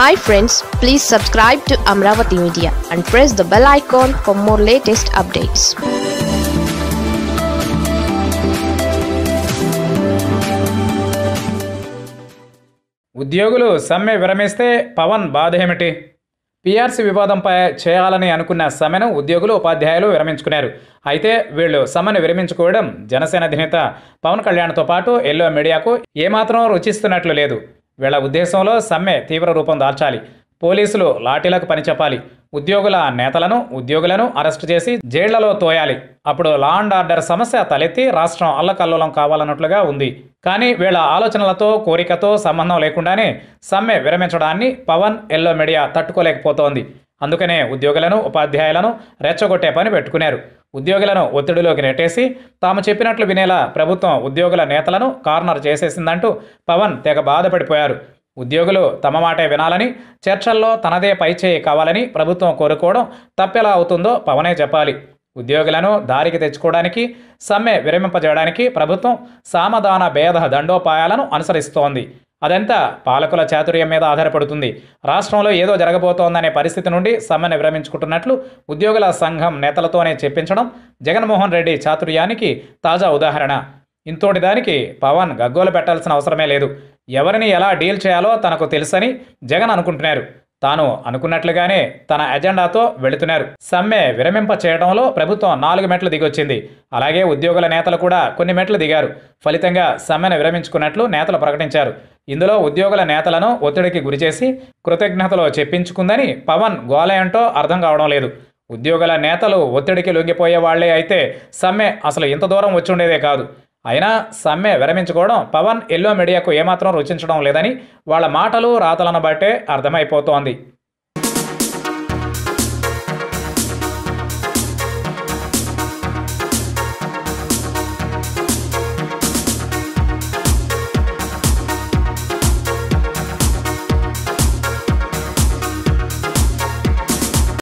Hi friends, please subscribe to Amravati Media and press the bell icon for more latest updates. ఉద్యోగులు సమ్మె విరమిస్తే పవన్ బాధ ఏమిటి? PRC వివాదంపై చేయాలని అనుకున్న సమ్మెను ఉద్యోగులు ఉపాధ్యాయులు విరమించుకున్నారు. అయితే వీళ్ళు సమ్మెను విరమించుకోవడం జనసేన అధినేత పవన్ కళ్యాణ్తో పాటు ఎల్లో మీడియాకు ఏమాత్రం రుచిస్తున్నట్లు లేదు. వీళ్ళ ఉద్దేశంలో సమ్మె తీవ్ర రూపం దాల్చాలి, పోలీసులు లాఠీలకు పని చెప్పాలి, ఉద్యోగుల నేతలను ఉద్యోగులను అరెస్టు చేసి జైళ్లలో తోయాలి. అప్పుడు లా అండ్ ఆర్డర్ సమస్య తలెత్తి రాష్ట్రం అల్లకల్లోలం కావాలన్నట్లుగా ఉంది. కానీ వీళ్ళ ఆలోచనలతో కోరికతో సంబంధం లేకుండానే సమ్మె విరమించడాన్ని పవన్ ఎల్లో మీడియా తట్టుకోలేకపోతోంది. అందుకనే ఉద్యోగులను ఉపాధ్యాయులను రెచ్చగొట్టే పని పెట్టుకున్నారు. ఉద్యోగులను ఒత్తిడిలోకి నెట్టేసి తాము చెప్పినట్లు వినేలా ప్రభుత్వం ఉద్యోగుల నేతలను కార్నర్ చేసేసిందంటూ పవన్ తెగ బాధపడిపోయారు. ఉద్యోగులు తమ మాటే వినాలని, చర్చల్లో తనదే పైచేయి కావాలని ప్రభుత్వం కోరుకోవడం తప్పెలా అవుతుందో పవనే చెప్పాలి. ఉద్యోగులను దారికి తెచ్చుకోవడానికి, సమ్మె విరమింపజేయడానికి ప్రభుత్వం సామధాన భేద దండోపాయాలను అనుసరిస్తోంది. అదంతా పాలకుల చాతుర్యం మీద ఆధారపడుతుంది. రాష్ట్రంలో ఏదో జరగబోతోందనే పరిస్థితి నుండి సమ్మెను విరమించుకుంటున్నట్లు ఉద్యోగుల సంఘం నేతలతోనే చెప్పించడం జగన్మోహన్ రెడ్డి చాతుర్యానికి తాజా ఉదాహరణ. ఇంతోటి దానికి పవన్ గగ్గోలు పెట్టాల్సిన అవసరమే లేదు. ఎవరిని ఎలా డీల్ చేయాలో తనకు తెలుసని జగన్ అనుకుంటున్నారు. తాను అనుకున్నట్లుగానే తన ఎజెండాతో వెళుతున్నారు. సమ్మె విరమింప చేయడంలో ప్రభుత్వం 4 మెట్లు దిగొచ్చింది. అలాగే ఉద్యోగుల నేతలు కూడా కొన్ని మెట్లు దిగారు. ఫలితంగా సమ్మెను విరమించుకున్నట్లు నేతలు ప్రకటించారు. ఇందులో ఉద్యోగుల నేతలను ఒత్తిడికి గురిచేసి కృతజ్ఞతలు చెప్పించుకుందని పవన్ గోలయంటో అర్థం కావడం లేదు. ఉద్యోగుల నేతలు ఒత్తిడికి లొంగిపోయే వాళ్లే అయితే సమ్మె అసలు ఇంత దూరం వచ్చుండేదే కాదు. అయినా సమ్మె విరమించుకోవడం పవన్ ఎల్లో మీడియాకు ఏమాత్రం రుచించడం లేదని వాళ్ళ మాటలు రాతలను బట్టే అర్థమైపోతోంది.